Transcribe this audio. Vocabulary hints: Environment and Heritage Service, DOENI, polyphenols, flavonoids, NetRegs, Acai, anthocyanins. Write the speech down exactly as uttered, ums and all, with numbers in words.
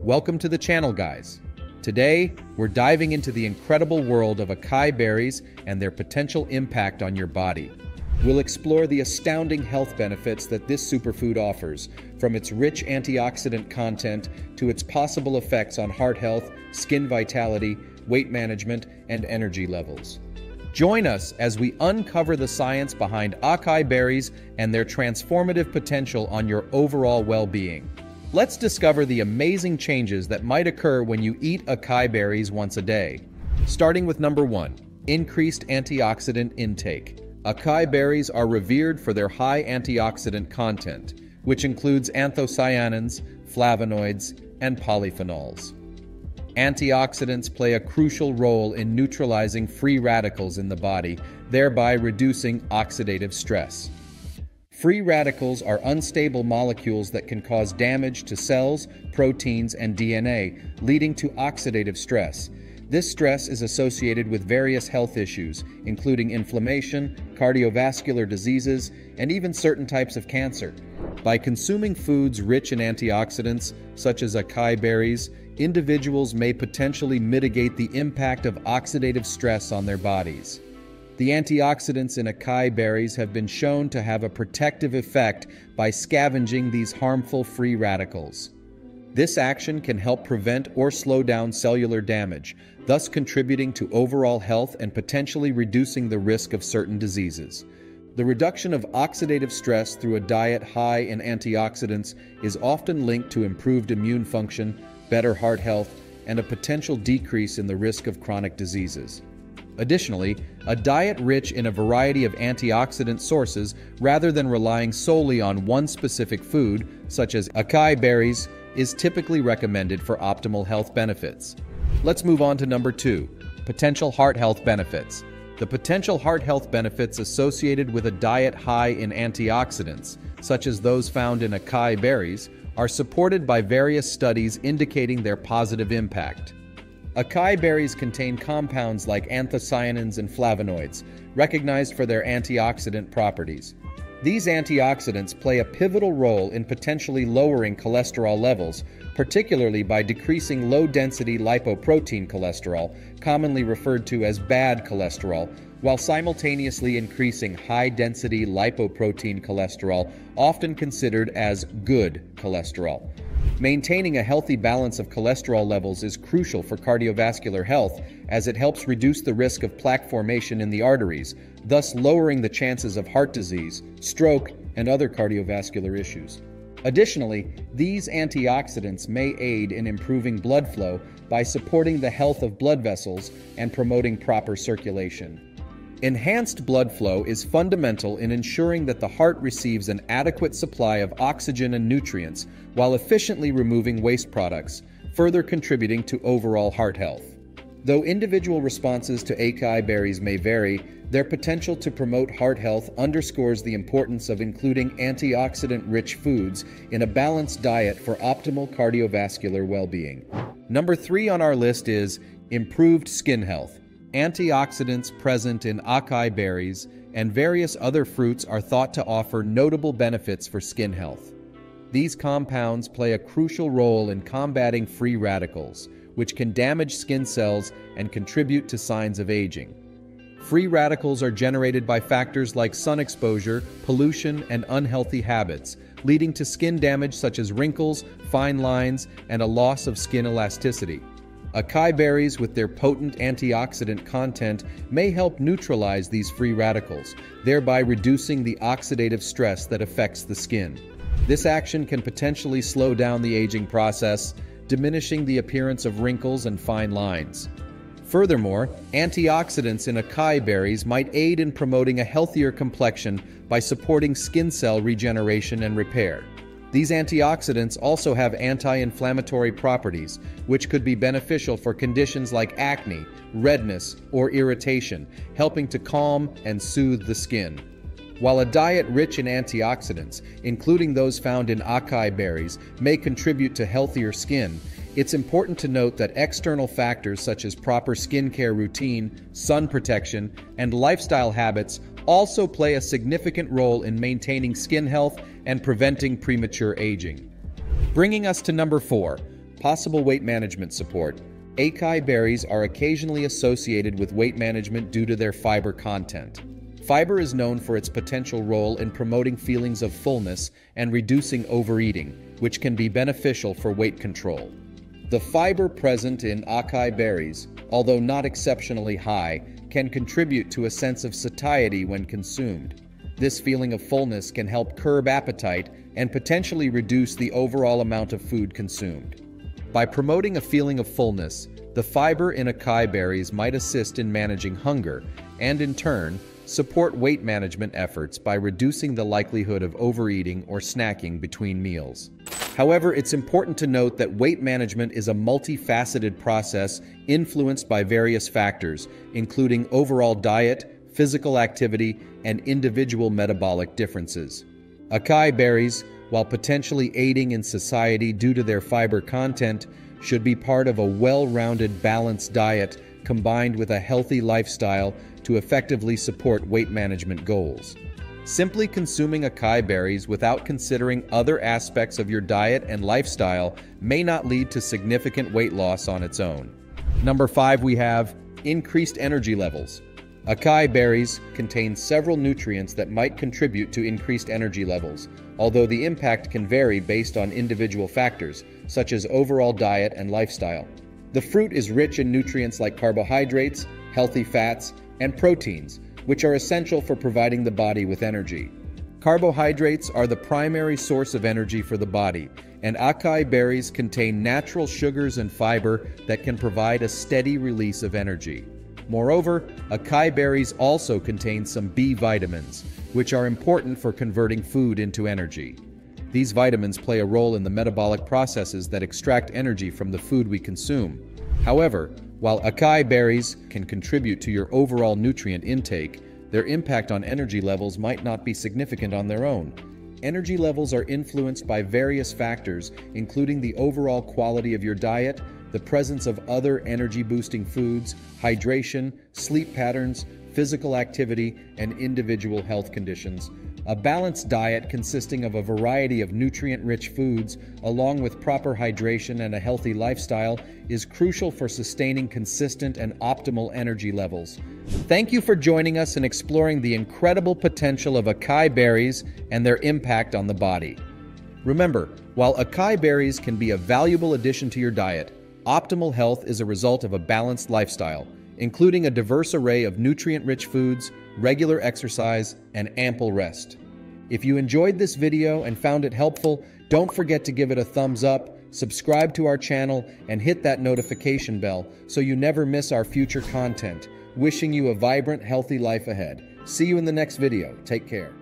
Welcome to the channel, guys. Today, we're diving into the incredible world of acai berries and their potential impact on your body. We'll explore the astounding health benefits that this superfood offers, from its rich antioxidant content to its possible effects on heart health, skin vitality, weight management, and energy levels. Join us as we uncover the science behind acai berries and their transformative potential on your overall well-being. Let's discover the amazing changes that might occur when you eat acai berries once a day. Starting with number one, increased antioxidant intake. Acai berries are revered for their high antioxidant content, which includes anthocyanins, flavonoids, and polyphenols. Antioxidants play a crucial role in neutralizing free radicals in the body, thereby reducing oxidative stress. Free radicals are unstable molecules that can cause damage to cells, proteins, and D N A, leading to oxidative stress. This stress is associated with various health issues, including inflammation, cardiovascular diseases, and even certain types of cancer. By consuming foods rich in antioxidants, such as acai berries, individuals may potentially mitigate the impact of oxidative stress on their bodies. The antioxidants in acai berries have been shown to have a protective effect by scavenging these harmful free radicals. This action can help prevent or slow down cellular damage, thus contributing to overall health and potentially reducing the risk of certain diseases. The reduction of oxidative stress through a diet high in antioxidants is often linked to improved immune function, better heart health, and a potential decrease in the risk of chronic diseases. Additionally, a diet rich in a variety of antioxidant sources, rather than relying solely on one specific food, such as acai berries, is typically recommended for optimal health benefits. Let's move on to number two, potential heart health benefits. The potential heart health benefits associated with a diet high in antioxidants, such as those found in acai berries, are supported by various studies indicating their positive impact. Acai berries contain compounds like anthocyanins and flavonoids, recognized for their antioxidant properties. These antioxidants play a pivotal role in potentially lowering cholesterol levels, particularly by decreasing low-density lipoprotein cholesterol, commonly referred to as bad cholesterol, while simultaneously increasing high-density lipoprotein cholesterol, often considered as good cholesterol. Maintaining a healthy balance of cholesterol levels is crucial for cardiovascular health, as it helps reduce the risk of plaque formation in the arteries, thus lowering the chances of heart disease, stroke, and other cardiovascular issues. Additionally, these antioxidants may aid in improving blood flow by supporting the health of blood vessels and promoting proper circulation. Enhanced blood flow is fundamental in ensuring that the heart receives an adequate supply of oxygen and nutrients while efficiently removing waste products, further contributing to overall heart health. Though individual responses to acai berries may vary, their potential to promote heart health underscores the importance of including antioxidant-rich foods in a balanced diet for optimal cardiovascular well-being. Number three on our list is improved skin health. Antioxidants present in acai berries and various other fruits are thought to offer notable benefits for skin health. These compounds play a crucial role in combating free radicals, which can damage skin cells and contribute to signs of aging. Free radicals are generated by factors like sun exposure, pollution, and unhealthy habits, leading to skin damage such as wrinkles, fine lines, and a loss of skin elasticity. Acai berries, with their potent antioxidant content, may help neutralize these free radicals, thereby reducing the oxidative stress that affects the skin. This action can potentially slow down the aging process, diminishing the appearance of wrinkles and fine lines. Furthermore, antioxidants in acai berries might aid in promoting a healthier complexion by supporting skin cell regeneration and repair. These antioxidants also have anti-inflammatory properties, which could be beneficial for conditions like acne, redness, or irritation, helping to calm and soothe the skin. While a diet rich in antioxidants, including those found in acai berries, may contribute to healthier skin, it's important to note that external factors such as proper skincare routine, sun protection, and lifestyle habits also play a significant role in maintaining skin health and preventing premature aging. Bringing us to number four, Possible weight management support. Acai berries are occasionally associated with weight management due to their fiber content. Fiber is known for its potential role in promoting feelings of fullness and reducing overeating, which can be beneficial for weight control. The fiber present in acai berries, although not exceptionally high, can contribute to a sense of satiety when consumed. This feeling of fullness can help curb appetite and potentially reduce the overall amount of food consumed. By promoting a feeling of fullness, the fiber in acai berries might assist in managing hunger and, in turn, support weight management efforts by reducing the likelihood of overeating or snacking between meals. However, it's important to note that weight management is a multifaceted process influenced by various factors, including overall diet, physical activity, and individual metabolic differences. Acai berries, while potentially aiding in satiety due to their fiber content, should be part of a well-rounded, balanced diet combined with a healthy lifestyle to effectively support weight management goals. Simply consuming acai berries without considering other aspects of your diet and lifestyle may not lead to significant weight loss on its own. Number five, we have increased energy levels. Acai berries contain several nutrients that might contribute to increased energy levels, although the impact can vary based on individual factors, such as overall diet and lifestyle. The fruit is rich in nutrients like carbohydrates, healthy fats, and proteins, which are essential for providing the body with energy. Carbohydrates are the primary source of energy for the body, and acai berries contain natural sugars and fiber that can provide a steady release of energy. Moreover, acai berries also contain some B vitamins, which are important for converting food into energy. These vitamins play a role in the metabolic processes that extract energy from the food we consume. However, while acai berries can contribute to your overall nutrient intake, their impact on energy levels might not be significant on their own. Energy levels are influenced by various factors, including the overall quality of your diet, the presence of other energy-boosting foods, hydration, sleep patterns, physical activity, and individual health conditions. A balanced diet consisting of a variety of nutrient-rich foods, along with proper hydration and a healthy lifestyle, is crucial for sustaining consistent and optimal energy levels. Thank you for joining us in exploring the incredible potential of acai berries and their impact on the body. Remember, while acai berries can be a valuable addition to your diet, optimal health is a result of a balanced lifestyle, including a diverse array of nutrient-rich foods, regular exercise, and ample rest. If you enjoyed this video and found it helpful, don't forget to give it a thumbs up, subscribe to our channel, and hit that notification bell so you never miss our future content. Wishing you a vibrant, healthy life ahead. See you in the next video. Take care.